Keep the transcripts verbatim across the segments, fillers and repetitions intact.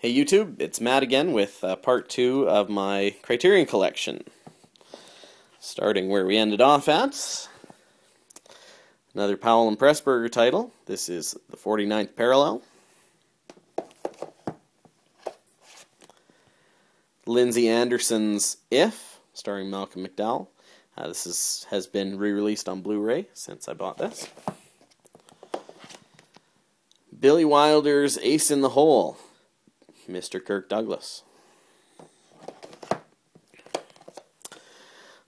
Hey YouTube, it's Matt again with uh, part two of my Criterion Collection. Starting where we ended off at. Another Powell and Pressburger title. This is The forty-ninth Parallel. Lindsay Anderson's If, starring Malcolm McDowell. Uh, this is, has been re-released on Blu-ray since I bought this. Billy Wilder's Ace in the Hole. Mister Kirk Douglas.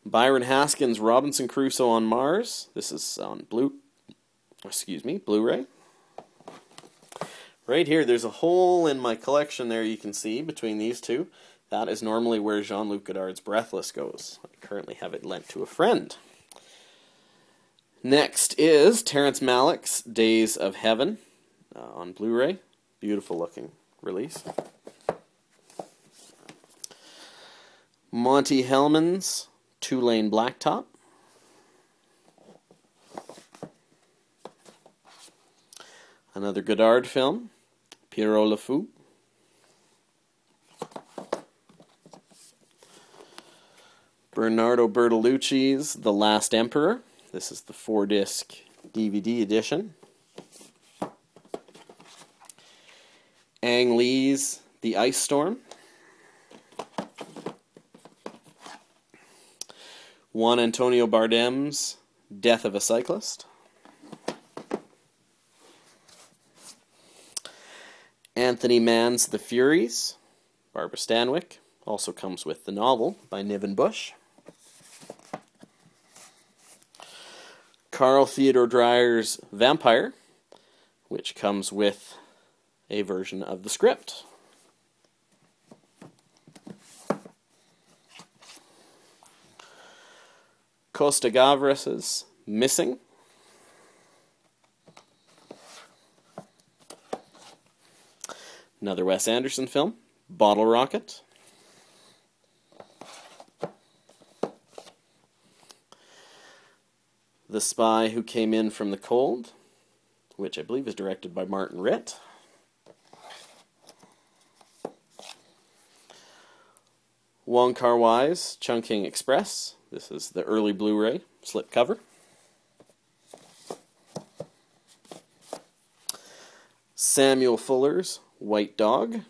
Byron Haskins' Robinson Crusoe on Mars. This is on blue, excuse me, Blu-ray. Right here, there's a hole in my collection there you can see between these two. That is normally where Jean-Luc Godard's Breathless goes. I currently have it lent to a friend. Next is Terrence Malick's Days of Heaven uh, on Blu-ray. Beautiful looking release. Monty Hellman's Two Lane Blacktop. Another Godard film, Pierrot Le Fou. Bernardo Bertolucci's The Last Emperor. This is the four-disc D V D edition. Ang Lee's The Ice Storm. Juan Antonio Bardem's Death of a Cyclist. Anthony Mann's The Furies. Barbara Stanwyck. Also comes with the novel by Niven Busch. Carl Theodor Dreyer's Vampire, which comes with a version of the script. Costa Gavras's Missing. Another Wes Anderson film, Bottle Rocket. The Spy Who Came In From the Cold, which I believe is directed by Martin Ritt. Wong Kar-wai's Chungking Express. This is the early Blu-ray slipcover. Samuel Fuller's White Dog.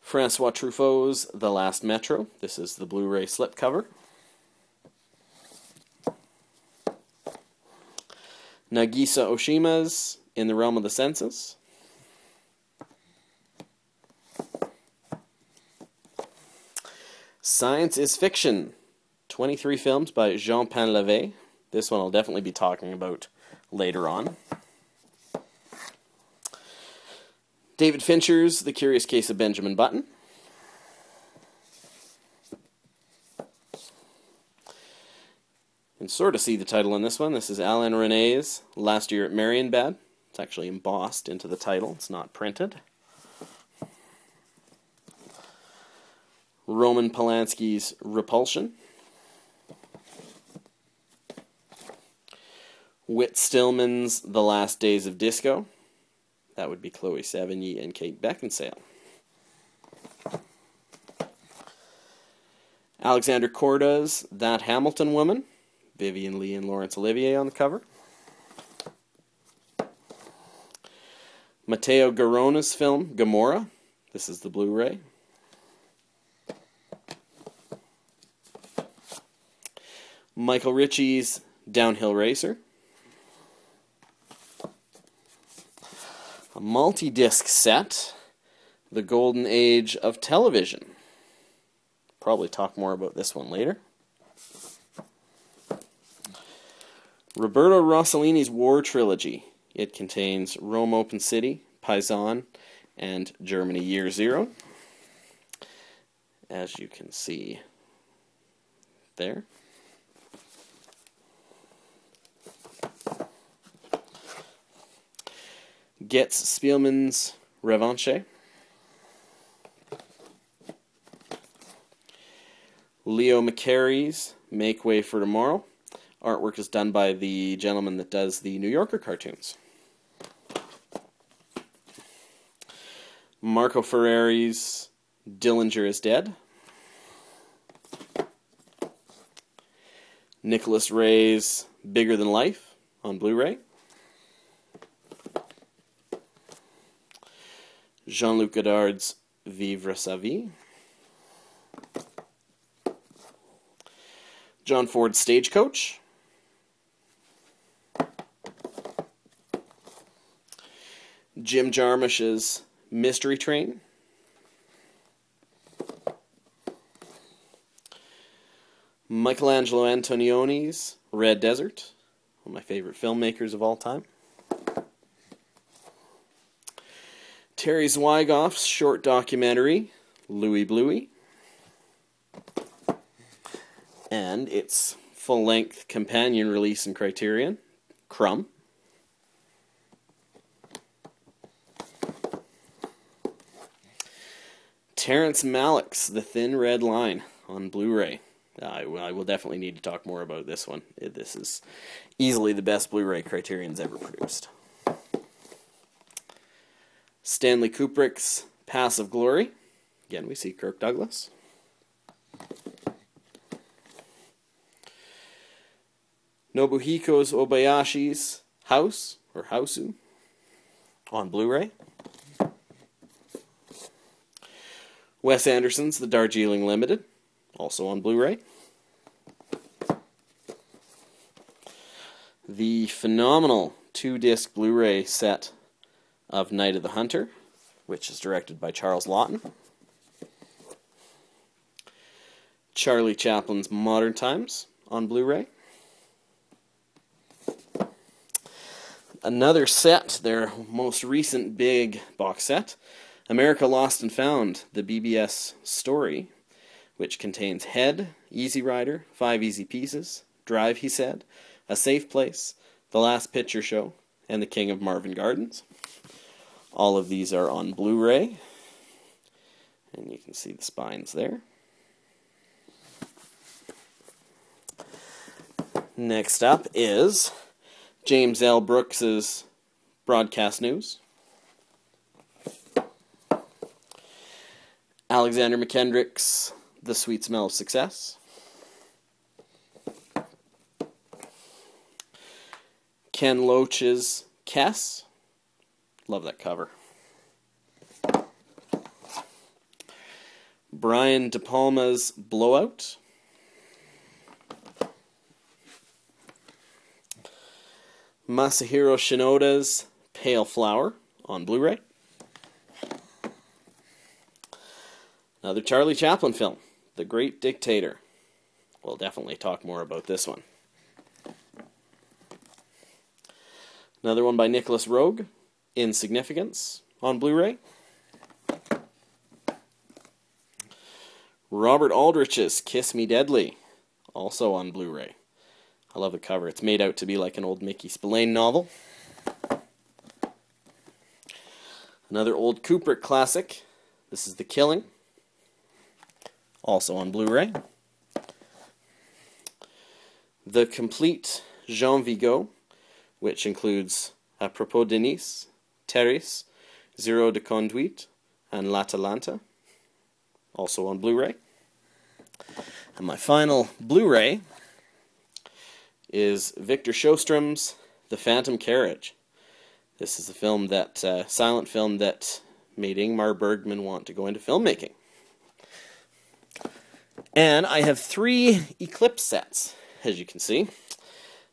Francois Truffaut's The Last Metro. This is the Blu-ray slipcover. Nagisa Oshima's In the Realm of the Senses. Science is Fiction, twenty-three films by Jean Pain-Levé. This one I'll definitely be talking about later on. David Fincher's The Curious Case of Benjamin Button. You can sort of see the title on this one. This is Alain René's Last Year at Marienbad. It's actually embossed into the title. It's not printed. Roman Polanski's Repulsion. Whit Stillman's The Last Days of Disco. That would be Chloe Sevigny and Kate Beckinsale. Alexander Korda's That Hamilton Woman. Vivien Leigh and Laurence Olivier on the cover. Matteo Garona's film Gomorrah. This is the Blu-ray. Michael Ritchie's Downhill Racer. A multi-disc set, The Golden Age of Television. Probably talk more about this one later. Roberto Rossellini's War Trilogy. It contains Rome Open City, Paisan, and Germany Year Zero. As you can see there. Getz Spielmann's Revanche. Leo McCarey's Make Way for Tomorrow. Artwork is done by the gentleman that does the New Yorker cartoons. Marco Ferreri's Dillinger is Dead. Nicholas Ray's Bigger Than Life on Blu-ray. Jean-Luc Godard's Vivre Sa Vie. John Ford's Stagecoach. Jim Jarmusch's Mystery Train. Michelangelo Antonioni's Red Desert, one of my favorite filmmakers of all time. Terry Zweigoff's short documentary, Louie Bluey. And its full-length companion release in Criterion, Crumb. Terrence Malick's The Thin Red Line on Blu-ray. I will definitely need to talk more about this one. This is easily the best Blu-ray Criterion's ever produced. Stanley Kubrick's Pass of Glory. Again, we see Kirk Douglas. Nobuhiko Obayashi's House, or Hausu, on Blu-ray. Wes Anderson's The Darjeeling Limited, also on Blu-ray. The phenomenal two-disc Blu-ray set of Night of the Hunter, which is directed by Charles Lawton. Charlie Chaplin's Modern Times on Blu-ray. Another set, their most recent big box set, America Lost and Found, the B B S story, which contains Head, Easy Rider, Five Easy Pieces, Drive, He Said, A Safe Place, The Last Picture Show, and The King of Marvin Gardens. All of these are on Blu-ray, and you can see the spines there. Next up is James L. Brooks's Broadcast News. Alexander McKendrick's The Sweet Smell of Success. Ken Loach's Kess. Love that cover. Brian De Palma's Blowout. Masahiro Shinoda's Pale Flower on Blu-ray. Another Charlie Chaplin film, The Great Dictator. We'll definitely talk more about this one. Another one by Nicholas Roeg, Insignificance, on Blu-ray. Robert Aldrich's Kiss Me Deadly, also on Blu-ray. I love the cover. It's made out to be like an old Mickey Spillane novel. Another old Kubrick classic. This is The Killing. Also on Blu-ray. The Complete Jean Vigo, which includes A Propos de Nice, Terrace, Zero de Conduite, and L'Atalanta. Also on Blu-ray. And my final Blu-ray is Victor Sjöström's The Phantom Carriage. This is a film that, uh, silent film that made Ingmar Bergman want to go into filmmaking. And I have three Eclipse sets, as you can see.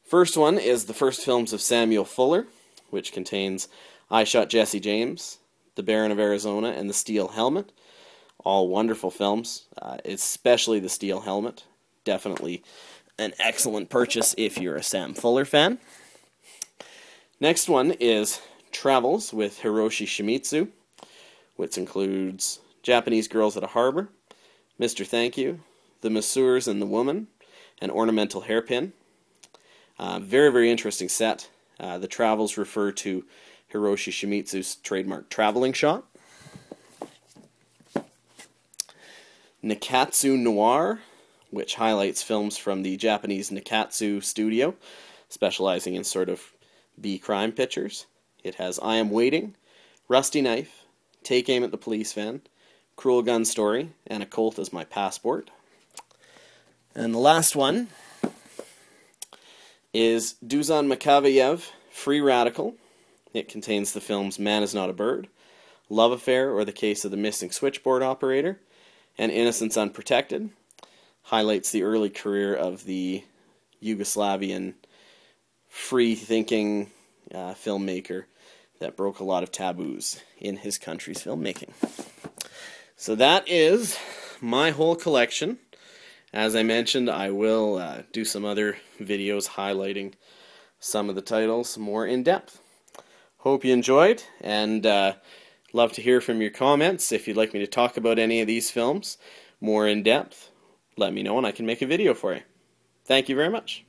First one is the first films of Samuel Fuller, which contains I Shot Jesse James, The Baron of Arizona, and The Steel Helmet. All wonderful films, uh, especially The Steel Helmet. Definitely an excellent purchase if you're a Sam Fuller fan. Next one is Travels with Hiroshi Shimizu, which includes Japanese Girls at a Harbor, Mister Thank You, The Masseurs and the Woman, and Ornamental Hairpin. Uh, very, very interesting set. Uh, the travels refer to Hiroshi Shimizu's trademark traveling shot. Nikatsu Noir, which highlights films from the Japanese Nikatsu studio, specializing in sort of B-crime pictures. It has I Am Waiting, Rusty Knife, Take Aim at the Police Van, Cruel Gun Story, and A Colt as My Passport. And the last one is Dusan Makaveyev, Free Radical. It contains the films Man is Not a Bird, Love Affair or the Case of the Missing Switchboard Operator, and Innocence Unprotected. Highlights the early career of the Yugoslavian free-thinking uh, filmmaker that broke a lot of taboos in his country's filmmaking. So that is my whole collection. As I mentioned, I will uh, do some other videos highlighting some of the titles more in depth. Hope you enjoyed, and uh, love to hear from your comments. If you'd like me to talk about any of these films more in depth, let me know and I can make a video for you. Thank you very much.